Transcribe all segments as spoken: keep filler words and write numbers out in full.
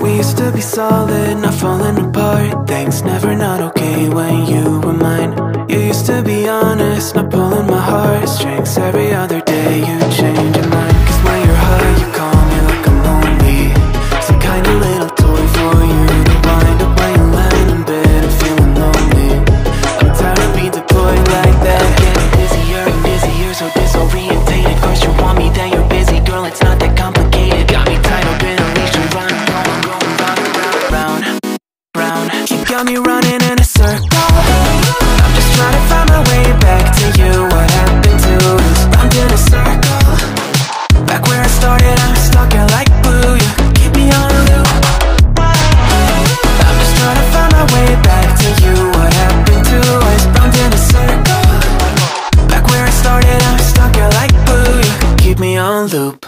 We used to be solid, not falling apart. Things never not okay when you were mine. You used to be honest, not pulling my heartstrings. Every other day you change your mind. Cause when you're high, you call me like I'm lonely. Some kind of little toy for you to wind up when you're lying in bed and feeling lonely. I'm tired of being deployed like that. I'm getting busier and busier, so disorientated. First you want me, then you're busy. Girl, it's not that complicated. Got me tied up in a leash and run. You got me running in a circle. I'm just trying to find my way back to you. What happened to us? I'm in a circle. Back where I started, I'm stuck in like glue. You keep me on loop. I'm just trying to find my way back to you. What happened to us? I'm in a circle. Back where I started, I'm stuck in like glue. You keep me on loop.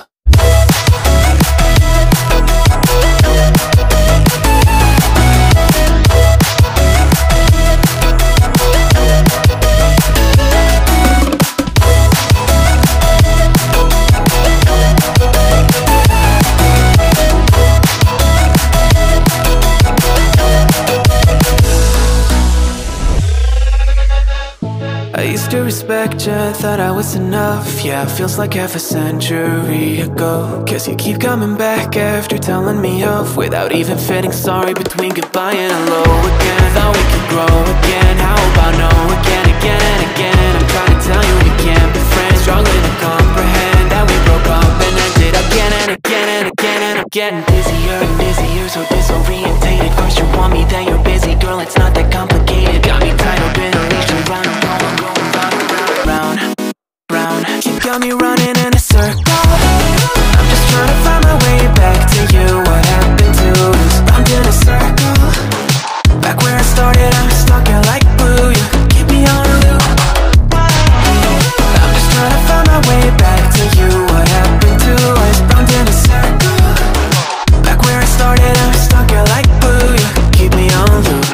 To respect you, thought I was enough. Yeah, feels like half a century ago. Cause you keep coming back after telling me off, without even feeling sorry between goodbye and hello again. Thought we could grow again, how about no again, again and again. I'm trying to tell you we can't be friends, struggling to comprehend that we broke up and ended again and again and again. And I'm getting busier and busier, so disorientated. First you want me, then you're busy. Girl, it's not that complicated. Got me tied up in a leash and round and round and round. You got me running in a circle. I'm just trying to find my way back to you. What happened to us? I'm in a circle. Back where I started, I'm stuck in like glue. You keep me on loop. I'm just trying to find my way back to you. What happened to us? I'm in a circle. Back where I started, I'm stuck in like glue. You keep me on loop.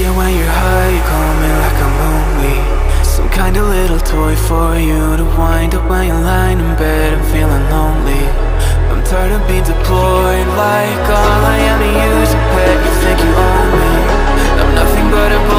Yeah, when you're high, you call me like I'm lonely. Some kind of little toy for you to wind up when you're lying in bed and feeling lonely. I'm tired of being deployed like all I am to you is a pet. You think you own me. I'm nothing but a